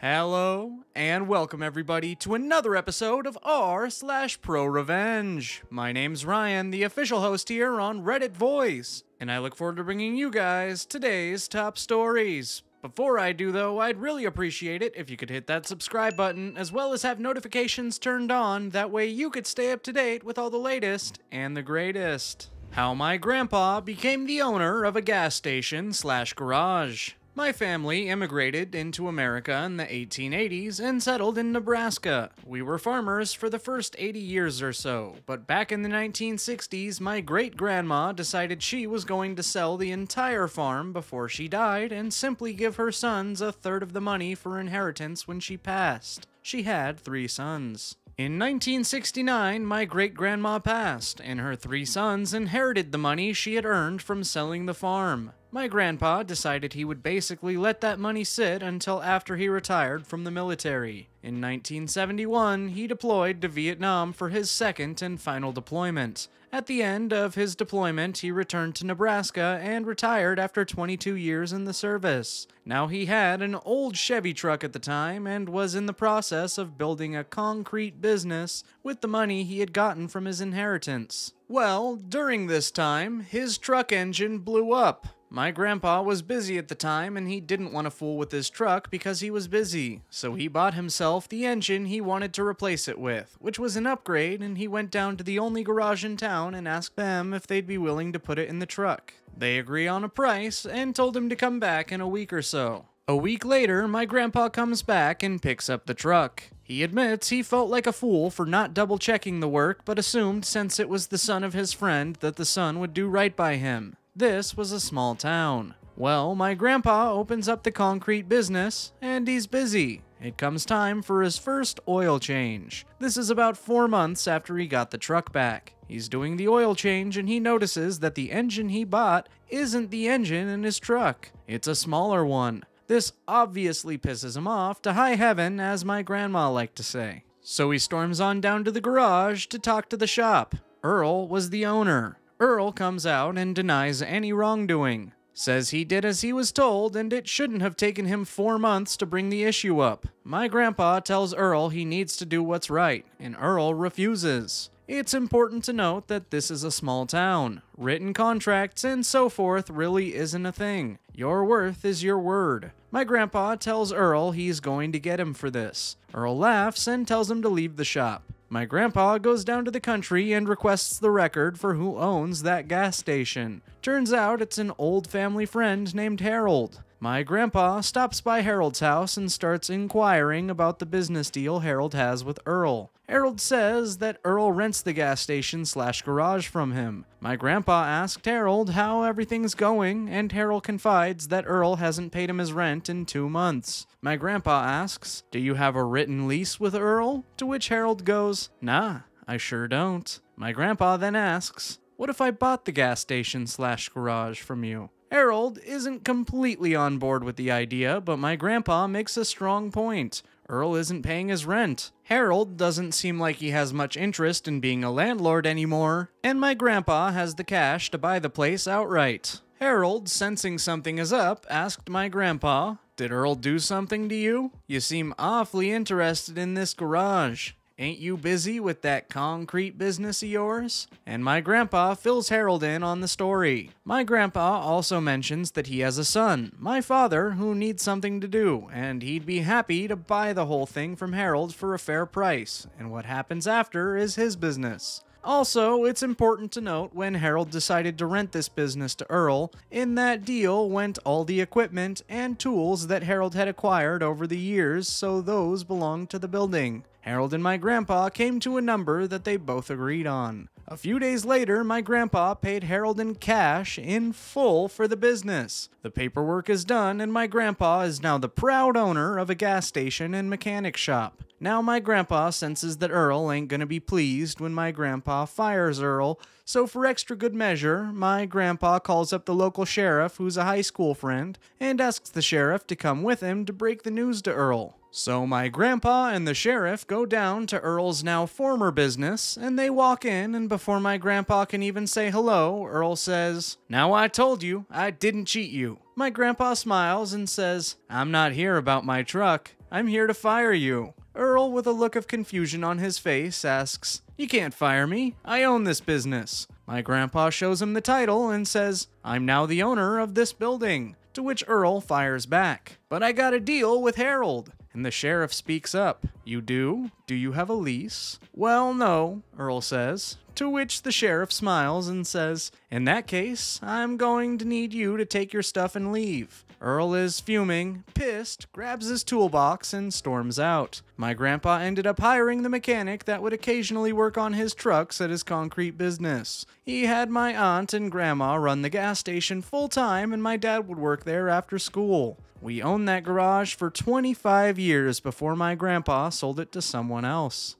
Hello, and welcome everybody to another episode of r/ProRevenge. My name's Ryan, the official host here on Reddit Voice, and I look forward to bringing you guys today's top stories. Before I do though, I'd really appreciate it if you could hit that subscribe button, as well as have notifications turned on, that way you could stay up to date with all the latest and the greatest. How my grandpa became the owner of a gas station slash garage. My family immigrated into America in the 1880s and settled in Nebraska. We were farmers for the first 80 years or so, but back in the 1960s, my great-grandma decided she was going to sell the entire farm before she died and simply give her sons a third of the money for inheritance when she passed. She had 3 sons. In 1969, my great-grandma passed, and her 3 sons inherited the money she had earned from selling the farm. My grandpa decided he would basically let that money sit until after he retired from the military. In 1971, he deployed to Vietnam for his second and final deployment. At the end of his deployment, he returned to Nebraska and retired after 22 years in the service. Now, he had an old Chevy truck at the time and was in the process of building a concrete business with the money he had gotten from his inheritance. Well, during this time, his truck engine blew up. My grandpa was busy at the time and he didn't want to fool with his truck because he was busy, so he bought himself the engine he wanted to replace it with, which was an upgrade, and he went down to the only garage in town and asked them if they'd be willing to put it in the truck. They agreed on a price and told him to come back in a week or so. A week later, my grandpa comes back and picks up the truck. He admits he felt like a fool for not double-checking the work, but assumed since it was the son of his friend that the son would do right by him. This was a small town. Well, my grandpa opens up the concrete business, and he's busy. It comes time for his first oil change. This is about 4 months after he got the truck back. He's doing the oil change and he notices that the engine he bought isn't the engine in his truck. It's a smaller one. This obviously pisses him off to high heaven, as my grandma liked to say. So he storms on down to the garage to talk to the shop. Earl was the owner. Earl comes out and denies any wrongdoing, says he did as he was told and it shouldn't have taken him 4 months to bring the issue up. My grandpa tells Earl he needs to do what's right, and Earl refuses. It's important to note that this is a small town. Written contracts and so forth really isn't a thing. Your worth is your word. My grandpa tells Earl he's going to get him for this. Earl laughs and tells him to leave the shop. My grandpa goes down to the country and requests the record for who owns that gas station. Turns out it's an old family friend named Harold. My grandpa stops by Harold's house and starts inquiring about the business deal Harold has with Earl. Harold says that Earl rents the gas station slash garage from him. My grandpa asked Harold how everything's going, and Harold confides that Earl hasn't paid him his rent in 2 months. My grandpa asks, "Do you have a written lease with Earl?" To which Harold goes, "Nah, I sure don't." My grandpa then asks, "What if I bought the gas station slash garage from you?" Harold isn't completely on board with the idea, but my grandpa makes a strong point. Earl isn't paying his rent. Harold doesn't seem like he has much interest in being a landlord anymore, and my grandpa has the cash to buy the place outright. Harold, sensing something is up, asked my grandpa, "Did Earl do something to you? You seem awfully interested in this garage. Ain't you busy with that concrete business of yours?" And my grandpa fills Harold in on the story. My grandpa also mentions that he has a son, my father, who needs something to do, and he'd be happy to buy the whole thing from Harold for a fair price, and what happens after is his business. Also, it's important to note when Harold decided to rent this business to Earl, in that deal went all the equipment and tools that Harold had acquired over the years, so those belonged to the building. Harold and my grandpa came to a number that they both agreed on. A few days later, my grandpa paid Harold in cash in full for the business. The paperwork is done, and my grandpa is now the proud owner of a gas station and mechanic shop. Now my grandpa senses that Earl ain't gonna be pleased when my grandpa fires Earl, so for extra good measure, my grandpa calls up the local sheriff who's a high school friend and asks the sheriff to come with him to break the news to Earl. So my grandpa and the sheriff go down to Earl's now former business, and they walk in, and before my grandpa can even say hello, Earl says, "Now I told you, I didn't cheat you." My grandpa smiles and says, "I'm not here about my truck, I'm here to fire you." Earl, with a look of confusion on his face, asks, "You can't fire me, I own this business." My grandpa shows him the title and says, "I'm now the owner of this building," to which Earl fires back, "But I got a deal with Harold." And the sheriff speaks up. "You do? Do you have a lease?" "Well, no," Earl says, to which the sheriff smiles and says, "In that case, I'm going to need you to take your stuff and leave." Earl is fuming, pissed, grabs his toolbox, and storms out. My grandpa ended up hiring the mechanic that would occasionally work on his trucks at his concrete business. He had my aunt and grandma run the gas station full-time, and my dad would work there after school. We owned that garage for 25 years before my grandpa sold it to someone else.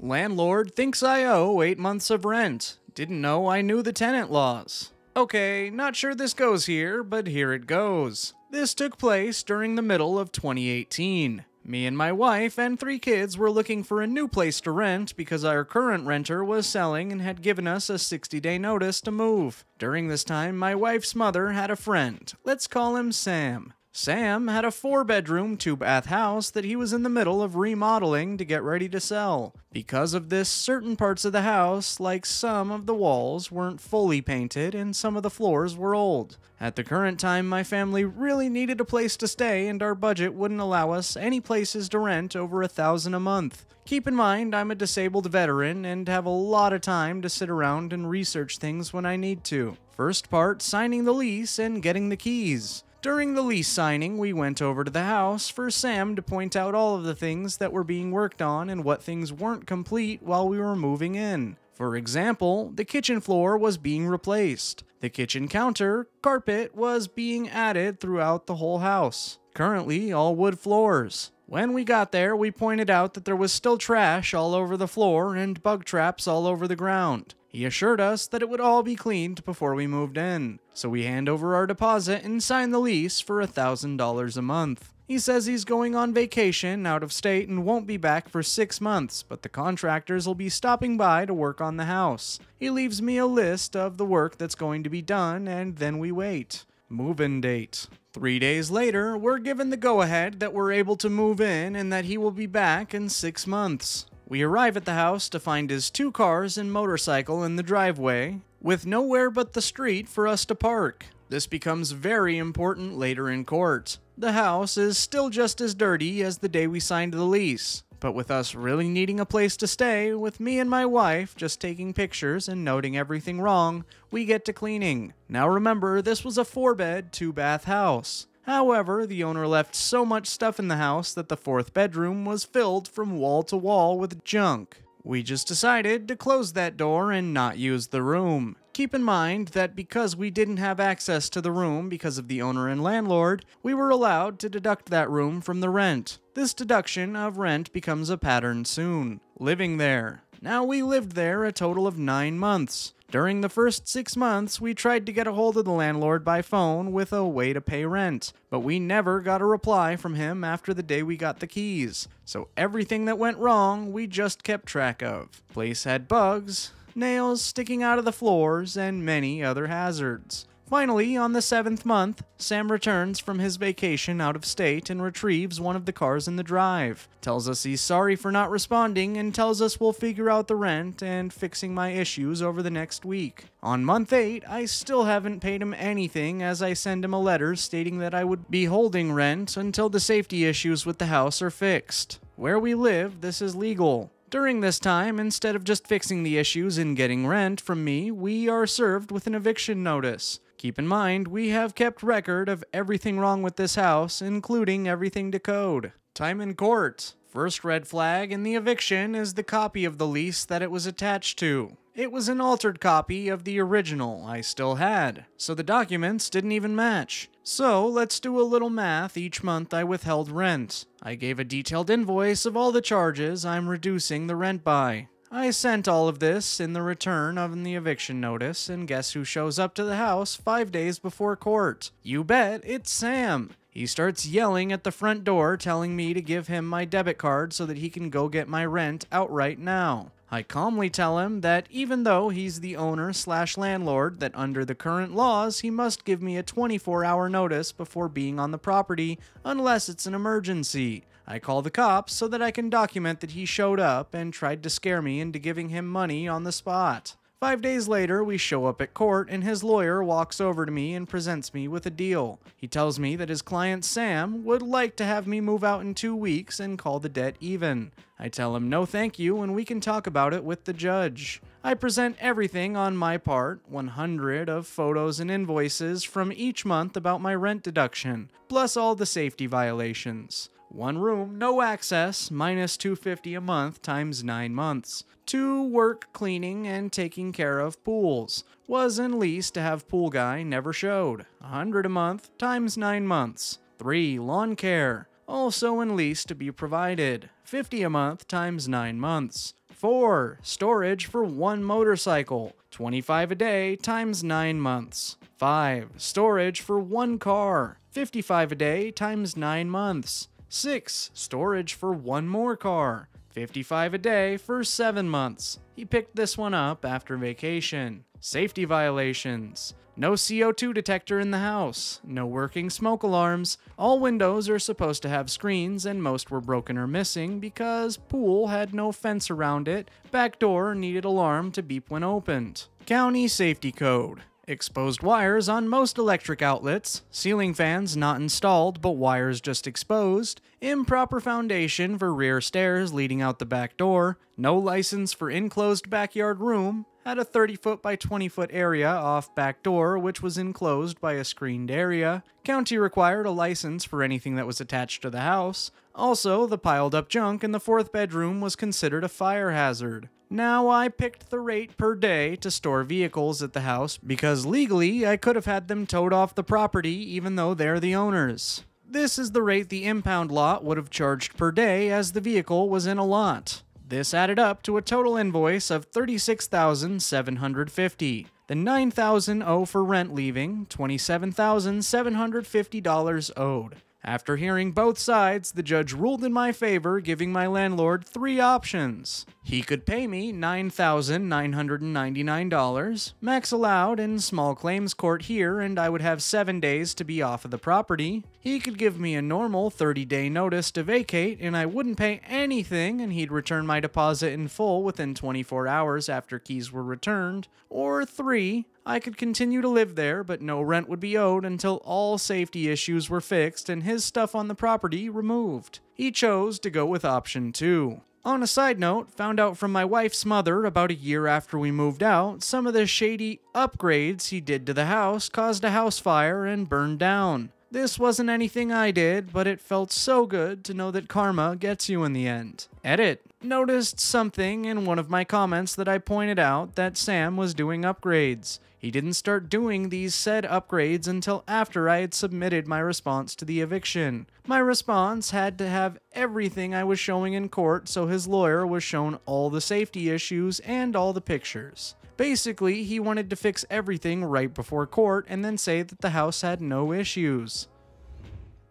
Landlord thinks I owe 8 months of rent. Didn't know I knew the tenant laws. Okay, not sure this goes here, but here it goes. This took place during the middle of 2018. Me and my wife and 3 kids were looking for a new place to rent because our current renter was selling and had given us a 60-day notice to move. During this time, my wife's mother had a friend. Let's call him Sam. Sam had a 4-bedroom, 2-bath house that he was in the middle of remodeling to get ready to sell. Because of this, certain parts of the house, like some of the walls, weren't fully painted and some of the floors were old. At the current time, my family really needed a place to stay and our budget wouldn't allow us any places to rent over $1,000 a month. Keep in mind, I'm a disabled veteran and have a lot of time to sit around and research things when I need to. First part, signing the lease and getting the keys. During the lease signing, we went over to the house for Sam to point out all of the things that were being worked on and what things weren't complete while we were moving in. For example, the kitchen floor was being replaced. The kitchen counter, carpet, was being added throughout the whole house. Currently, all wood floors. When we got there, we pointed out that there was still trash all over the floor and bug traps all over the ground. He assured us that it would all be cleaned before we moved in, so we hand over our deposit and sign the lease for $1,000 a month. He says he's going on vacation out of state and won't be back for 6 months, but the contractors will be stopping by to work on the house. He leaves me a list of the work that's going to be done, and then we wait. Move-in date. 3 days later, we're given the go-ahead that we're able to move in and that he will be back in 6 months. We arrive at the house to find his 2 cars and motorcycle in the driveway, with nowhere but the street for us to park. This becomes very important later in court. The house is still just as dirty as the day we signed the lease, but with us really needing a place to stay, with me and my wife just taking pictures and noting everything wrong, we get to cleaning. Now remember, this was a 4-bed, 2-bath house. However, the owner left so much stuff in the house that the 4th bedroom was filled from wall to wall with junk. We just decided to close that door and not use the room. Keep in mind that because we didn't have access to the room because of the owner and landlord, we were allowed to deduct that room from the rent. This deduction of rent becomes a pattern soon. Living there. Now we lived there a total of 9 months. During the first 6 months, we tried to get a hold of the landlord by phone with a way to pay rent, but we never got a reply from him after the day we got the keys. So everything that went wrong, we just kept track of. Place had bugs, nails sticking out of the floors, and many other hazards. Finally, on the 7th month, Sam returns from his vacation out of state and retrieves one of the cars in the drive, tells us he's sorry for not responding, and tells us we'll figure out the rent and fixing my issues over the next week. On month 8, I still haven't paid him anything as I send him a letter stating that I would be holding rent until the safety issues with the house are fixed. Where we live, this is legal. During this time, instead of just fixing the issues and getting rent from me, we are served with an eviction notice. Keep in mind, we have kept record of everything wrong with this house, including everything to code. Time in court. First red flag in the eviction is the copy of the lease that it was attached to. It was an altered copy of the original I still had, so the documents didn't even match. So let's do a little math. Each month I withheld rent. I gave a detailed invoice of all the charges I'm reducing the rent by. I sent all of this in the return of the eviction notice, and guess who shows up to the house 5 days before court? You bet, it's Sam! He starts yelling at the front door, telling me to give him my debit card so that he can go get my rent outright now. I calmly tell him that even though he's the owner/landlord, that under the current laws, he must give me a 24-hour notice before being on the property, unless it's an emergency. I call the cops so that I can document that he showed up and tried to scare me into giving him money on the spot. 5 days later, we show up at court and his lawyer walks over to me and presents me with a deal. He tells me that his client Sam would like to have me move out in 2 weeks and call the debt even. I tell him no thank you and we can talk about it with the judge. I present everything on my part, 100 of photos and invoices from each month about my rent deduction, plus all the safety violations. 1 room, no access, minus $250 a month times 9 months. 2 work cleaning and taking care of pools. Was in lease to have pool guy, never showed. $100 a month times 9 months. 3 lawn care. Also in lease to be provided. $50 a month times 9 months. 4 storage for 1 motorcycle. $25 a day times 9 months. 5 storage for 1 car. $55 a day times 9 months. 6 storage for 1 more car, $55 a day for 7 months. He picked this one up after vacation. Safety violations. No CO2 detector in the house. No working smoke alarms. All windows are supposed to have screens and most were broken or missing because pool had no fence around it. Back door needed alarm to beep when opened. County safety code. Exposed wires on most electric outlets, ceiling fans not installed but wires just exposed, improper foundation for rear stairs leading out the back door, no license for enclosed backyard room, had a 30-foot by 20-foot area off back door which was enclosed by a screened area, county required a license for anything that was attached to the house, also the piled up junk in the 4th bedroom was considered a fire hazard. Now I picked the rate per day to store vehicles at the house because legally I could have had them towed off the property even though they're the owners. This is the rate the impound lot would have charged per day as the vehicle was in a lot. This added up to a total invoice of $36,750. The $9,000 owed for rent leaving, $27,750 owed. After hearing both sides, the judge ruled in my favor, giving my landlord 3 options. He could pay me $9,999, max allowed in small claims court here, and I would have 7 days to be off of the property. He could give me a normal 30-day notice to vacate, and I wouldn't pay anything, and he'd return my deposit in full within 24 hours after keys were returned. Or 3, I could continue to live there, but no rent would be owed until all safety issues were fixed and his stuff on the property removed. He chose to go with option 2. On a side note, found out from my wife's mother about a year after we moved out, some of the shady upgrades he did to the house caused a house fire and burned down. This wasn't anything I did, but it felt so good to know that karma gets you in the end. Edit. Noticed something in one of my comments that I pointed out that Sam was doing upgrades. He didn't start doing these said upgrades until after I had submitted my response to the eviction. My response had to have everything I was showing in court, so his lawyer was shown all the safety issues and all the pictures. Basically, he wanted to fix everything right before court and then say that the house had no issues.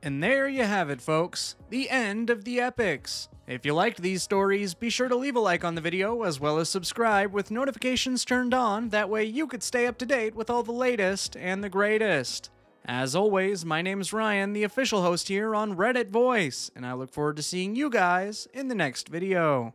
And there you have it, folks. The end of the epics. If you liked these stories, be sure to leave a like on the video as well as subscribe with notifications turned on. That way you could stay up to date with all the latest and the greatest. As always, my name's Ryan, the official host here on Reddit Voice, and I look forward to seeing you guys in the next video.